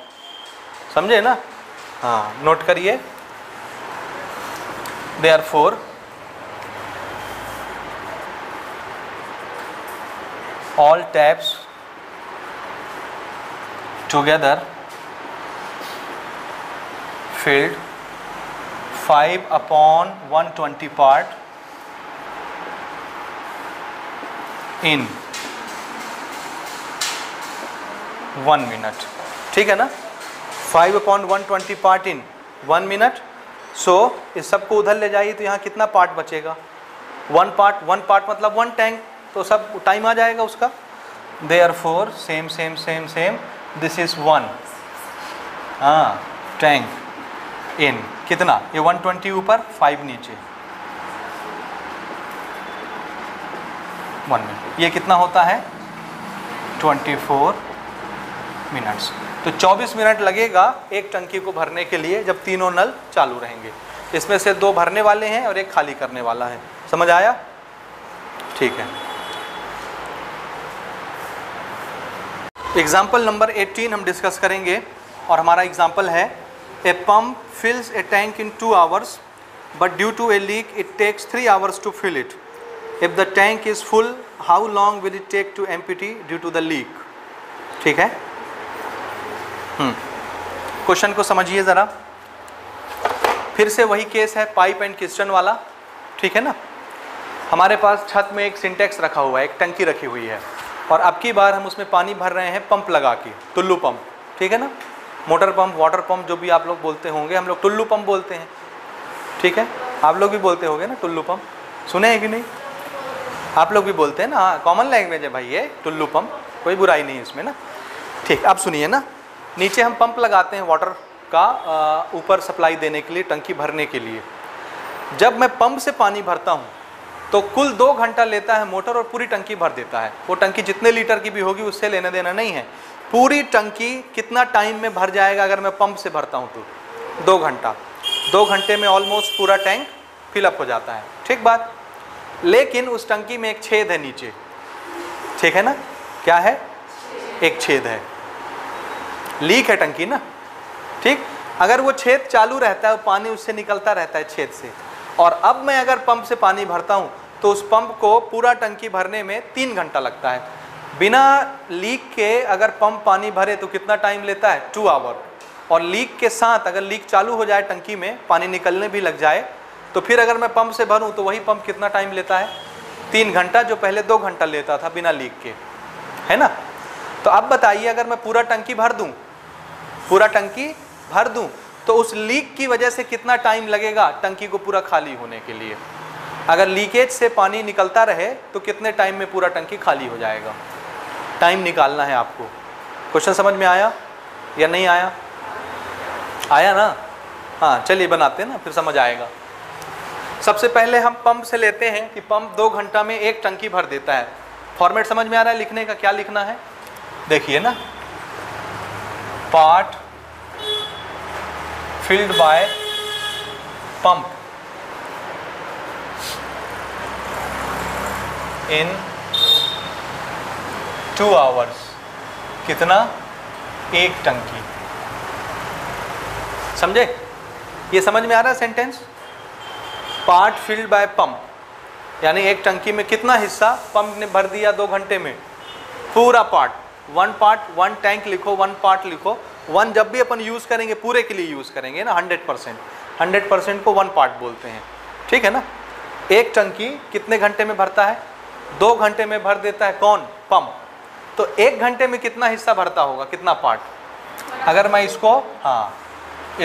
समझे ना? हाँ, नोट करिए। Therefore all taps together filled 5/120 part in 1 minute, ठीक है ना। 5/120 part in 1 minute। सो इस सबको उधर ले जाइए तो यहाँ कितना पार्ट बचेगा? 1 पार्ट मतलब 1 टैंक, तो सब टाइम आ जाएगा उसका। Therefore same, this is 1 tank in कितना? ये 120 ऊपर 5 नीचे 1 मिनट। ये कितना होता है? 24 मिनट्स। तो 24 मिनट लगेगा एक टंकी को भरने के लिए जब तीनों नल चालू रहेंगे। इसमें से 2 भरने वाले हैं और एक खाली करने वाला है। समझ आया? ठीक है। एग्जाम्पल नंबर 18 हम डिस्कस करेंगे और हमारा एग्जाम्पल है a pump fills a tank in 2 hours but due to a leak it takes 3 hours to fill it. If the tank is full how long will it take to empty due to the leak. ठीक है, question को समझिए ज़रा। फिर से वही case है, pipe and किस्टन वाला, ठीक है ना। हमारे पास छत में एक सिंटेक्स रखा हुआ है, एक टंकी रखी हुई है और अब की बार हम उसमें पानी भर रहे हैं पंप लगा के, टुल्लू पंप, ठीक है ना। मोटर पंप, वाटर पंप जो भी आप लोग बोलते होंगे, हम लोग टुल्लू पंप बोलते हैं, ठीक है। आप लोग भी बोलते होंगे ना टुल्लू पंप, सुने हैं कि नहीं? आप लोग भी बोलते हैं ना, हाँ कॉमन लैंग्वेज है भाई ये टुल्लू पंप, कोई बुराई नहीं इसमें ना। ठीक, अब सुनिए ना, नीचे हम पंप लगाते हैं वाटर का ऊपर सप्लाई देने के लिए, टंकी भरने के लिए। जब मैं पंप से पानी भरता हूँ तो कुल 2 घंटा लेता है मोटर और पूरी टंकी भर देता है। वो टंकी जितने लीटर की भी होगी उससे लेना देना नहीं है, पूरी टंकी कितना टाइम में भर जाएगा अगर मैं पंप से भरता हूँ तो? 2 घंटा। 2 घंटे में ऑलमोस्ट पूरा टैंक फिलअप हो जाता है, ठीक बात। लेकिन उस टंकी में एक छेद है नीचे, ठीक है ना। क्या है? एक छेद है, लीक है टंकी ना। ठीक, अगर वो छेद चालू रहता है, पानी उससे निकलता रहता है छेद से। और अब मैं अगर पंप से पानी भरता हूँ तो उस पंप को पूरा टंकी भरने में 3 घंटा लगता है। बिना लीक के अगर पंप पानी भरे तो कितना टाइम लेता है, 2 आवर। और लीक के साथ अगर लीक चालू हो जाए, टंकी में पानी निकलने भी लग जाए, तो फिर अगर मैं पंप से भरूं तो वही पंप कितना टाइम लेता है, 3 घंटा, जो पहले 2 घंटा लेता था बिना लीक के, है ना। तो अब बताइए अगर मैं पूरा टंकी भर दूं तो उस लीक की वजह से कितना टाइम लगेगा टंकी को पूरा खाली होने के लिए। अगर लीकेज से पानी निकलता रहे तो कितने टाइम में पूरा टंकी खाली हो जाएगा, टाइम निकालना है आपको। क्वेश्चन समझ में आया या नहीं आया? आया ना, हाँ चलिए बनाते हैं ना, फिर समझ आएगा। सबसे पहले हम पंप से लेते हैं कि पंप 2 घंटा में 1 टंकी भर देता है। फॉर्मेट समझ में आ रहा है लिखने का, क्या लिखना है देखिए ना, part filled by pump in 2 hours, कितना, 1 टंकी। समझे, ये समझ में आ रहा है sentence, part filled by pump, यानी 1 टंकी में कितना हिस्सा पंप ने भर दिया 2 घंटे में, पूरा पार्ट, 1 टैंक लिखो, 1 पार्ट लिखो, 1 जब भी अपन यूज़ करेंगे पूरे के लिए यूज़ करेंगे ना, 100% को 1 पार्ट बोलते हैं, ठीक है ना। 1 टंकी कितने घंटे में भरता है, 2 घंटे में भर देता है, कौन, पंप। तो 1 घंटे में कितना हिस्सा भरता होगा, कितना पार्ट। अगर मैं इसको, हाँ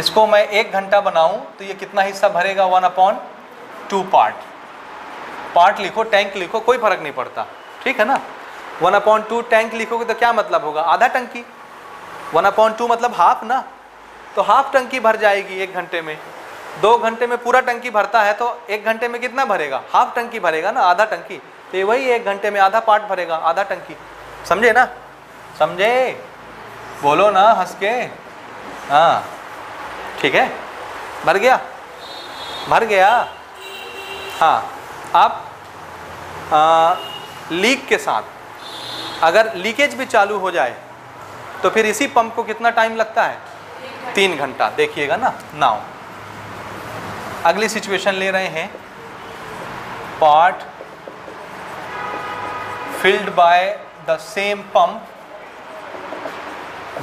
इसको मैं 1 घंटा बनाऊँ तो ये कितना हिस्सा भरेगा, 1/2 पार्ट। पार्ट लिखो, टैंक लिखो, कोई फर्क नहीं पड़ता, ठीक है ना। 1/2 टैंक लिखोगे तो क्या मतलब होगा, आधा टंकी। 1/2 मतलब हाफ ना, तो हाफ टंकी भर जाएगी 1 घंटे में। 2 घंटे में पूरा टंकी भरता है तो 1 घंटे में कितना भरेगा, हाफ टंकी भरेगा ना, आधा टंकी। तो ये वही 1 घंटे में आधा पार्ट भरेगा, आधा टंकी। समझे ना, समझे, बोलो ना हंस के, हाँ ठीक है, भर गया, भर गया। हाँ, आप लीक के साथ अगर लीकेज भी चालू हो जाए तो फिर इसी पंप को कितना टाइम लगता है, 3 घंटा, देखिएगा ना। नाउ अगली सिचुएशन ले रहे हैं, part filled by the same pump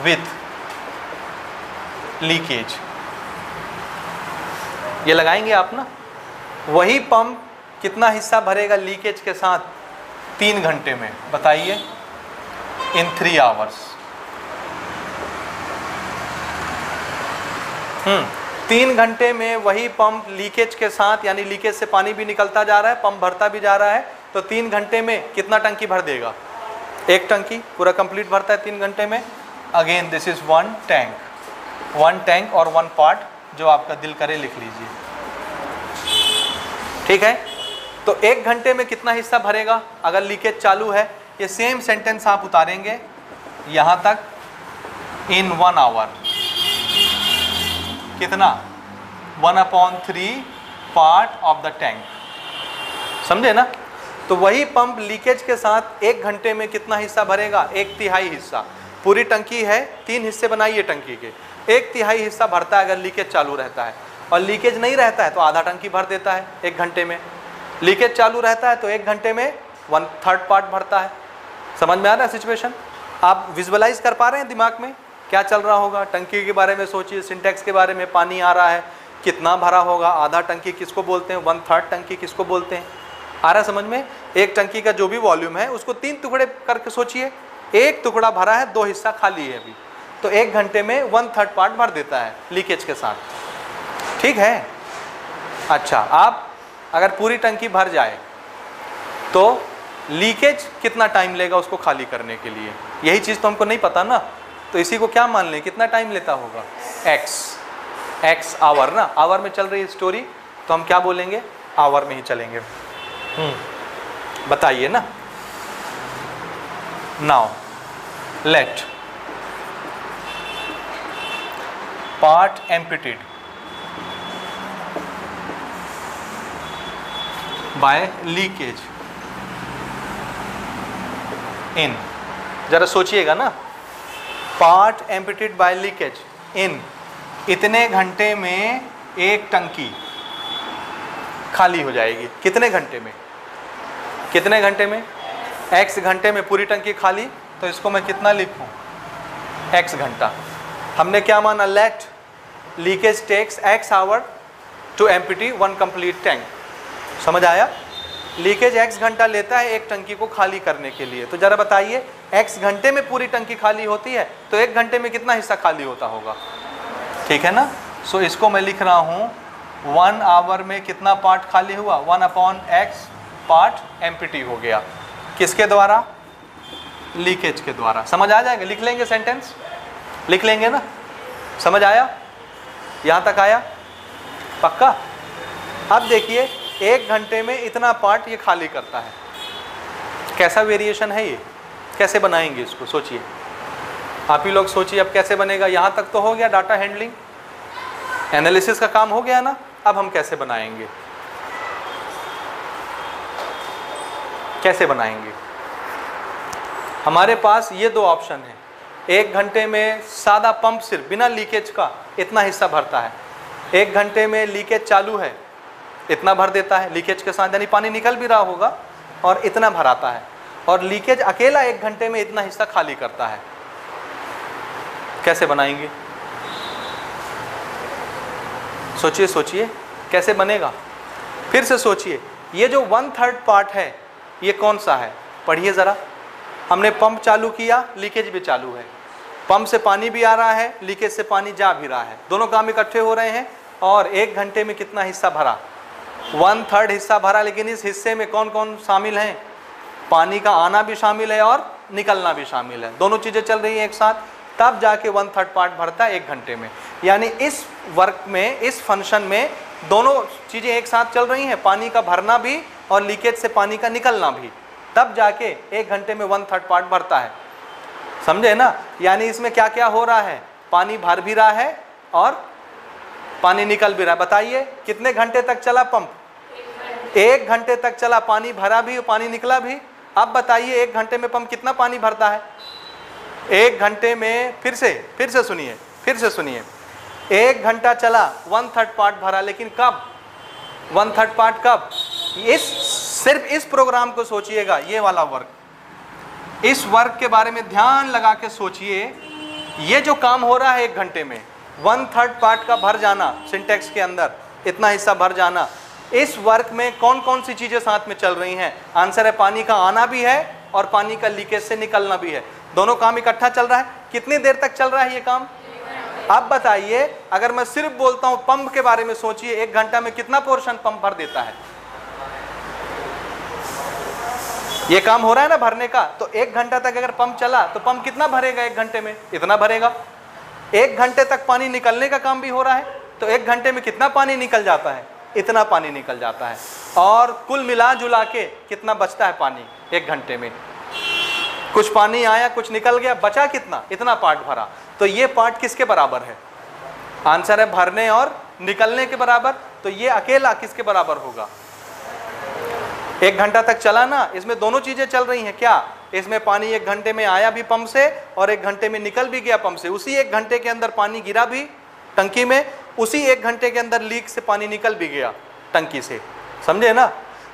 with leakage। ये लगाएंगे आप ना, वही पंप कितना हिस्सा भरेगा लीकेज के साथ 3 घंटे में, बताइए, इन 3 आवर्स। 3 घंटे में वही पंप लीकेज के साथ, यानी लीकेज से पानी भी निकलता जा रहा है, पंप भरता भी जा रहा है, तो 3 घंटे में कितना टंकी भर देगा, 1 टंकी पूरा कंप्लीट भरता है 3 घंटे में। Again this is 1 tank, 1 tank और 1 पार्ट, जो आपका दिल करे लिख लीजिए, ठीक है। तो 1 घंटे में कितना हिस्सा भरेगा अगर लीकेज चालू है, ये सेम सेंटेंस आप उतारेंगे यहाँ तक, इन 1 आवर, कितना, 1/3 पार्ट ऑफ द टैंक। समझे ना, तो वही पंप लीकेज के साथ 1 घंटे में कितना हिस्सा भरेगा, 1/3 हिस्सा। पूरी टंकी है, 3 हिस्से बनाइए टंकी के, 1/3 हिस्सा भरता है अगर लीकेज चालू रहता है, और लीकेज नहीं रहता है तो आधा टंकी भर देता है 1 घंटे में। लीकेज चालू रहता है तो 1 घंटे में 1/3 पार्ट भरता है। समझ में आ रहा है सिचुएशन, आप विजुअलाइज कर पा रहे हैं दिमाग में क्या चल रहा होगा। टंकी के बारे में सोचिए, सिंटेक्स के बारे में, पानी आ रहा है कितना भरा होगा, आधा टंकी किसको बोलते हैं, 1/3 टंकी किसको बोलते हैं, आ रहा समझ में। 1 टंकी का जो भी वॉल्यूम है उसको 3 टुकड़े करके सोचिए, 1 टुकड़ा भरा है, 2 हिस्सा खाली है अभी, तो 1 घंटे में 1/3 पार्ट भर देता है लीकेज के साथ, ठीक है। अच्छा, आप अगर पूरी टंकी भर जाए तो लीकेज कितना टाइम लेगा उसको खाली करने के लिए, यही चीज़ तो हमको नहीं पता ना, तो इसी को क्या मान लें, कितना टाइम लेता होगा, एक्स आवर ना, आवर में चल रही है स्टोरी, तो हम क्या बोलेंगे, आवर में ही चलेंगे, बताइए ना। Now let part emptied by leakage in, जरा सोचिएगा ना, part emptied by leakage in इतने घंटे में एक टंकी खाली हो जाएगी। कितने घंटे में? कितने घंटे में? x घंटे में पूरी टंकी खाली। तो इसको मैं कितना लिखूं? x घंटा। हमने क्या माना? Let leakage takes x hour to empty one complete tank. समझ आया? लीकेज x घंटा लेता है एक टंकी को खाली करने के लिए। तो ज़रा बताइए, x घंटे में पूरी टंकी खाली होती है तो एक घंटे में कितना हिस्सा खाली होता होगा? ठीक है ना। सो इसको मैं लिख रहा हूँ 1 आवर में कितना पार्ट खाली हुआ? 1/x पार्ट एम्प्टी हो गया। किसके द्वारा? लीकेज के द्वारा। समझ आ जाएगा? लिख लेंगे सेंटेंस, लिख लेंगे ना। समझ आया? यहाँ तक आया? पक्का? अब देखिए, एक घंटे में इतना पार्ट ये खाली करता है। कैसा वेरिएशन है ये? कैसे बनाएंगे इसको? सोचिए, आप ही लोग सोचिए अब कैसे बनेगा। यहाँ तक तो हो गया डाटा हैंडलिंग, एनालिसिस का काम हो गया ना। अब हम कैसे बनाएंगे, कैसे बनाएंगे? हमारे पास ये दो ऑप्शन है। एक घंटे में सादा पंप सिर्फ बिना लीकेज का इतना हिस्सा भरता है, एक घंटे में लीकेज चालू है इतना भर देता है लीकेज के साथ, यानी पानी निकल भी रहा होगा और इतना भराता है, और लीकेज अकेला एक घंटे में इतना हिस्सा खाली करता है। कैसे बनाएंगे? सोचिए सोचिए कैसे बनेगा। फिर से सोचिए, ये जो 1/3 पार्ट है ये कौन सा है? पढ़िए ज़रा। हमने पंप चालू किया, लीकेज भी चालू है, पंप से पानी भी आ रहा है, लीकेज से पानी जा भी रहा है, दोनों काम इकट्ठे हो रहे हैं। और एक घंटे में कितना हिस्सा भरा? 1/3 हिस्सा भरा। लेकिन इस हिस्से में कौन कौन शामिल हैं? पानी का आना भी शामिल है और निकलना भी शामिल है, दोनों चीज़ें चल रही हैं एक साथ, तब जाके 1/3 पार्ट भरता है एक घंटे में। यानी इस वर्क में, इस फंक्शन में दोनों चीज़ें एक साथ चल रही हैं, पानी का भरना भी और लीकेज से पानी का निकलना भी, तब जाके एक घंटे में 1/3 पार्ट भरता है। समझे ना? यानी इसमें क्या क्या हो रहा है? पानी भर भी रहा है और पानी निकल भी रहा है। बताइए कितने घंटे तक चला पंप? एक घंटे तक चला, पानी भरा भी और पानी निकला भी। अब बताइए एक घंटे में पंप कितना पानी भरता है? एक घंटे में फिर से सुनिए, फिर से सुनिए, एक घंटा चला, 1/3 पार्ट भरा। लेकिन कब 1/3 पार्ट? कब? इस सिर्फ इस प्रोग्राम को सोचिएगा, ये वाला वर्क, इस वर्क के बारे में ध्यान लगा के सोचिए। ये जो काम हो रहा है एक घंटे में, 1/3 पार्ट का भर जाना, सिंटेक्स के अंदर इतना हिस्सा भर जाना, इस वर्क में कौन कौन सी चीज़ें साथ में चल रही हैं? आंसर है पानी का आना भी है और पानी का लीकेज से निकलना भी है, दोनों काम इकट्ठा चल रहा है। कितनी देर तक चल रहा है ये काम? अब बताइए, अगर मैं सिर्फ बोलता हूँ पंप के बारे में सोचिए, एक घंटा में कितना पोर्शन पंप भर देता है? ये काम हो रहा है ना भरने का, तो एक घंटा तक अगर पंप चला तो पंप कितना भरेगा एक घंटे में? इतना भरेगा। एक घंटे तक पानी निकलने का काम भी हो रहा है, तो एक घंटे में कितना पानी निकल जाता है? इतना पानी निकल जाता है। और कुल मिला जुला के कितना बचता है पानी एक घंटे में? कुछ पानी आया, कुछ निकल गया, बचा कितना? इतना पार्ट भरा। तो ये पार्ट किसके बराबर है? आंसर है भरने और निकलने के बराबर। तो ये अकेला किसके बराबर होगा? एक घंटा तक चला ना, इसमें दोनों चीज़ें चल रही हैं। क्या इसमें पानी एक घंटे में आया भी पंप से और एक घंटे में निकल भी गया पंप से? उसी एक घंटे के अंदर पानी गिरा भी टंकी में, उसी एक घंटे के अंदर लीक से पानी निकल भी गया टंकी से। समझे ना?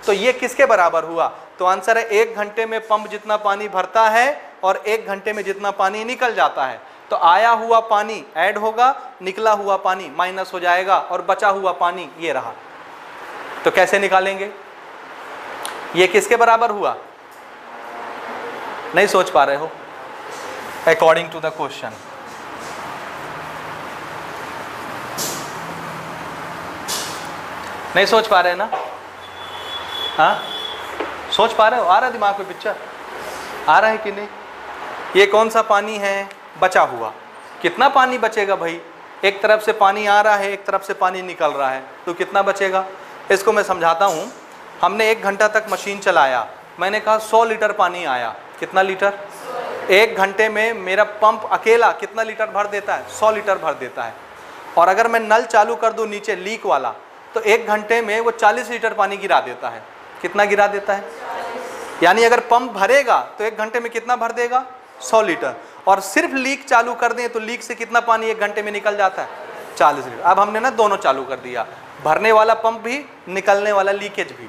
तो ये किसके बराबर हुआ? तो आंसर है एक घंटे में पंप जितना पानी भरता है और एक घंटे में जितना पानी निकल जाता है। तो आया हुआ पानी ऐड होगा, निकला हुआ पानी माइनस हो जाएगा, और बचा हुआ पानी ये रहा। तो कैसे निकालेंगे? ये किसके बराबर हुआ? नहीं सोच पा रहे हो? According to the question. नहीं सोच पा रहे ना? हाँ, सोच पा रहे हो? आ रहा है दिमाग में पिक्चर? आ रहा है कि नहीं? ये कौन सा पानी है? बचा हुआ। कितना पानी बचेगा भाई? एक तरफ से पानी आ रहा है, एक तरफ से पानी निकल रहा है, तो कितना बचेगा? इसको मैं समझाता हूँ। हमने एक घंटा तक मशीन चलाया, मैंने कहा 100 लीटर पानी आया। कितना लीटर? एक घंटे में मेरा पंप अकेला कितना लीटर भर देता है? 100 लीटर भर देता है। और अगर मैं नल चालू कर दूँ नीचे लीक वाला, तो एक घंटे में वो 40 लीटर पानी गिरा देता है। कितना गिरा देता है? यानी अगर पंप भरेगा तो एक घंटे में कितना भर देगा? 100 लीटर। और सिर्फ लीक चालू कर दें तो लीक से कितना पानी एक घंटे में निकल जाता है? 40 लीटर। अब हमने ना दोनों चालू कर दिया, भरने वाला पंप भी, निकलने वाला लीकेज भी।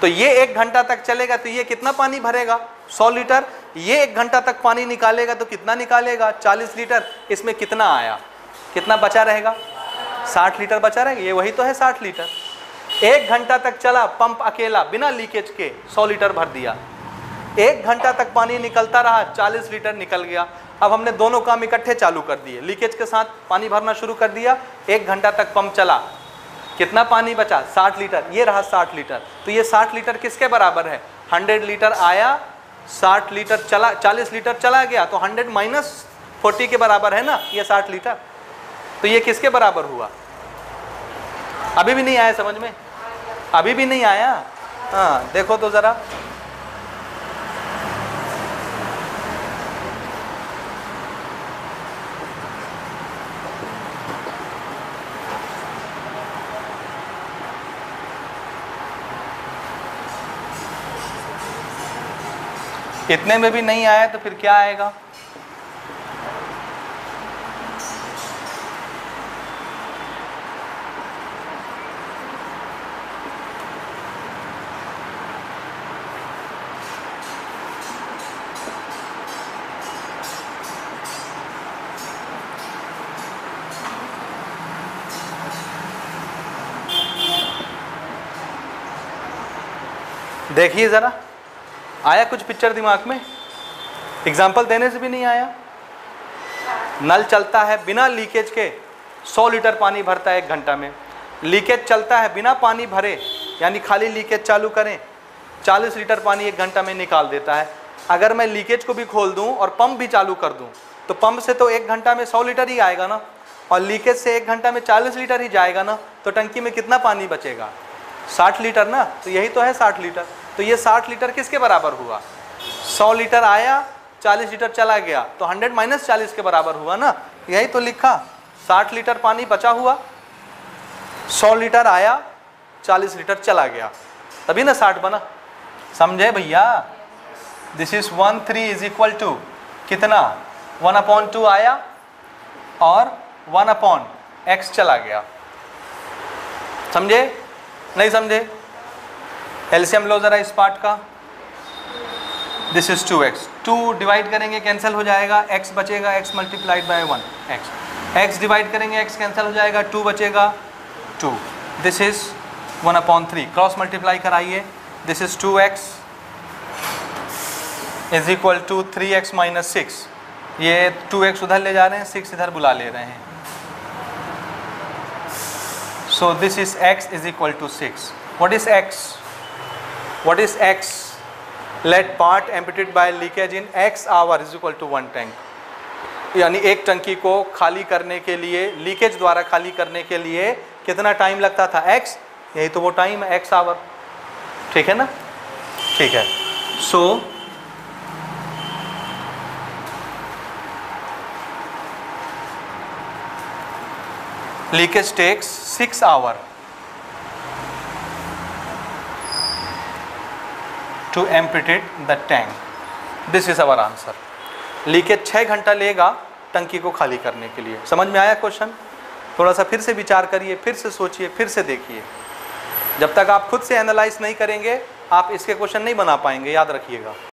तो ये 1 घंटा तक चलेगा तो ये कितना पानी भरेगा, 100 लीटर। ये 1 घंटा तक पानी निकालेगा तो कितना निकालेगा, 40 लीटर। इसमें कितना आया, कितना बचा रहेगा, 60 लीटर बचा रहेगा। ये वही तो है 60 लीटर। 1 घंटा तक चला पंप अकेला बिना लीकेज के, 100 लीटर भर दिया। 1 घंटा तक पानी निकलता रहा, 40 लीटर निकल गया। अब हमने दोनों काम इकट्ठे चालू कर दिए, लीकेज के साथ पानी भरना शुरू कर दिया। 1 घंटा तक पंप चला, कितना पानी बचा, 60 लीटर। ये रहा 60 लीटर। तो ये 60 लीटर किसके बराबर है, 100 लीटर आया, 60 लीटर चला, 40 लीटर चला गया, तो 100 - 40 के बराबर है ना ये 60 लीटर। तो ये किसके बराबर हुआ, अभी भी नहीं आया समझ में, अभी भी नहीं आया। हाँ देखो तो ज़रा, इतने में भी नहीं आया तो फिर क्या आएगा। देखिए ज़रा, आया कुछ पिक्चर दिमाग में, एग्जाम्पल देने से भी नहीं आया। नल चलता है बिना लीकेज के, 100 लीटर पानी भरता है 1 घंटा में। लीकेज चलता है बिना पानी भरे, यानी खाली लीकेज चालू करें, 40 लीटर पानी 1 घंटा में निकाल देता है। अगर मैं लीकेज को भी खोल दूं और पंप भी चालू कर दूं, तो पंप से तो 1 घंटा में 100 लीटर ही आएगा ना, और लीकेज से 1 घंटा में 40 लीटर ही जाएगा ना। तो टंकी में कितना पानी बचेगा, 60 लीटर ना। तो यही तो है 60 लीटर। तो ये 60 लीटर किसके बराबर हुआ, 100 लीटर आया, 40 लीटर चला गया, तो 100 - 40 के बराबर हुआ ना। यही तो लिखा, 60 लीटर पानी बचा हुआ, 100 लीटर आया, 40 लीटर चला गया, तभी ना 60 बना। समझे भैया, दिस इज 1/3 = कितना, 1/2 आया और 1/x चला गया। समझे नहीं समझे, एलसीएम लो ज़रा इस पार्ट का। दिस इज 2x, 2 डिवाइड करेंगे कैंसिल हो जाएगा, x बचेगा, x multiplied by 1, x divide करेंगे x कैंसिल हो जाएगा, 2 बचेगा 2। दिस इज 1/3, क्रॉस मल्टीप्लाई कराइए। This is 2x = 3x - 6। ये 2x उधर ले जा रहे हैं, 6 इधर बुला ले रहे हैं। So this is x = 6. What is x? What is x? Let part emptied by leakage in x hour = 1 tank. यानी एक टंकी को खाली करने के लिए, लीकेज द्वारा खाली करने के लिए कितना टाइम लगता था, x। यही तो वो टाइम है, x आवर। ठीक है ना, ठीक है। So leakage takes 6 hours to empty the tank. This is our answer. Leakage 6 घंटा लेगा टंकी को खाली करने के लिए। समझ में आया क्वेश्चन? थोड़ा सा फिर से विचार करिए, फिर से सोचिए, फिर से देखिए। जब तक आप खुद से एनालाइज नहीं करेंगे, आप इसके क्वेश्चन नहीं बना पाएंगे, याद रखिएगा।